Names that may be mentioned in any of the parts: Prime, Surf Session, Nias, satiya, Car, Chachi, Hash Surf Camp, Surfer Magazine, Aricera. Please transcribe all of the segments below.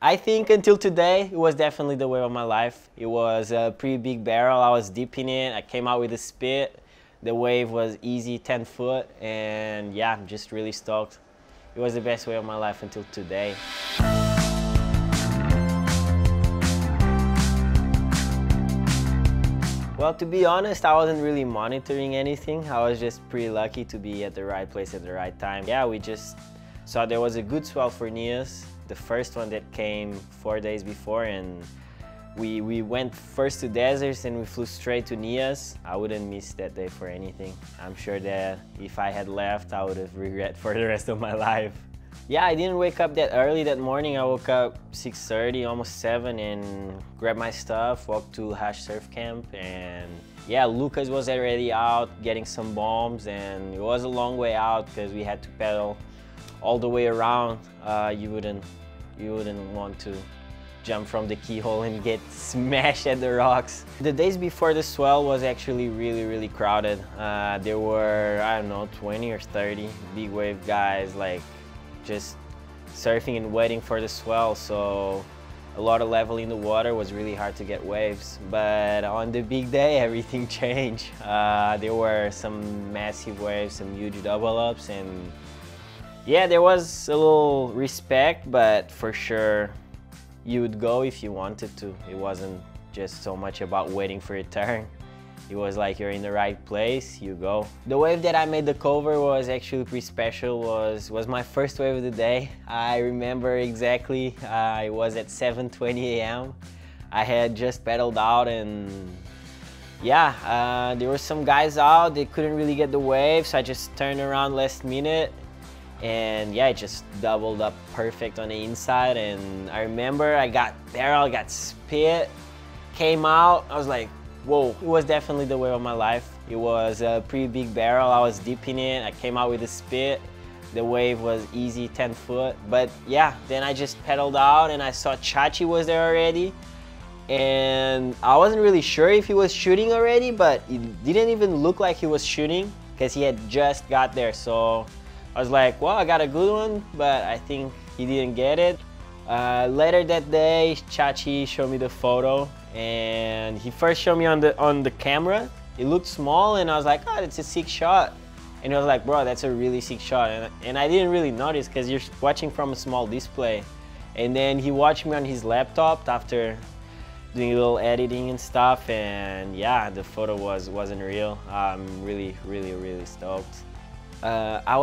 I think until today, it was definitely the wave of my life. It was a pretty big barrel. I was deep in it. I came out with a spit. The wave was easy, 10 foot. And yeah, I'm just really stoked. It was the best wave of my life until today. Well, to be honest, I wasn't really monitoring anything. I was just pretty lucky to be at the right place at the right time. Yeah, we just saw there was a good swell for Nias, the first one that came 4 days before, and we went first to Deserts and we flew straight to Nias. I wouldn't miss that day for anything. I'm sure that if I had left, I would have regret for the rest of my life. Yeah, I didn't wake up that early that morning. I woke up 6:30, almost 7, and grabbed my stuff, walked to Hash Surf Camp, and yeah, Lucas was already out getting some bombs, and it was a long way out because we had to pedal all the way around. You wouldn't want to jump from the keyhole and get smashed at the rocks. The days before the swell was actually really, really crowded. There were, I don't know, 20 or 30 big wave guys, like just surfing and waiting for the swell. So a lot of level in the water was really hard to get waves. But on the big day, everything changed. There were some massive waves, some huge double ups, and yeah, there was a little respect, but for sure you would go if you wanted to. It wasn't just so much about waiting for your turn. It was like, you're in the right place, you go. The wave that I made the cover was actually pretty special. Was my first wave of the day. I remember exactly, it was at 7:20 a.m. I had just pedaled out, and yeah, there were some guys out, they couldn't really get the wave, so I just turned around last minute. And yeah, it just doubled up perfect on the inside. And I remember I got barrel, got spit, came out, I was like, whoa. It was definitely the wave of my life. It was a pretty big barrel, I was deep in it, I came out with a spit. The wave was easy, 10 foot. But yeah, then I just pedaled out and I saw Chachi was there already. And I wasn't really sure if he was shooting already, but it didn't even look like he was shooting because he had just got there. So I was like, well, I got a good one, but I think he didn't get it. Later that day, Chachi showed me the photo, and he first showed me on the camera. It looked small, and I was like, oh, that's a sick shot. And I was like, bro, that's a really sick shot. And I didn't really notice because you're watching from a small display. And then he watched me on his laptop after doing a little editing and stuff. And yeah, the photo was unreal. I'm really, really, really stoked. I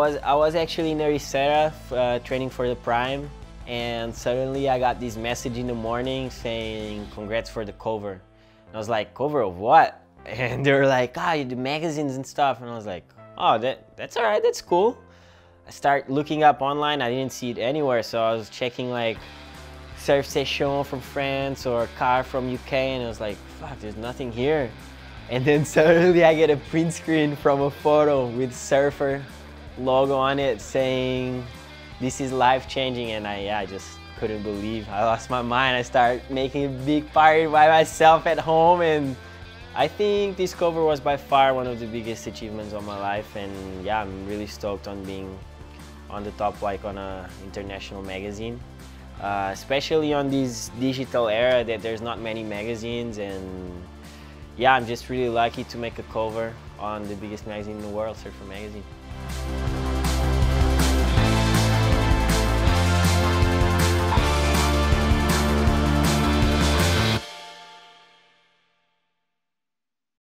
was actually in Aricera training for the Prime, and suddenly I got this message in the morning saying, congrats for the cover. And I was like, cover of what? And they were like, ah, you do magazines and stuff. And I was like, oh, that's all right, that's cool. I start looking up online, I didn't see it anywhere, so I was checking like Surf Session from France or Car from UK, and I was like, fuck, there's nothing here. And then suddenly I get a print screen from a photo with Surfer logo on it saying, this is life-changing. And I just couldn't believe. I lost my mind. I started making a big party by myself at home. And I think this cover was by far one of the biggest achievements of my life. And yeah, I'm really stoked on being on the top, like on an international magazine. Especially on this digital era that there's not many magazines, and yeah, I'm just really lucky to make a cover on the biggest magazine in the world, Surfer Magazine.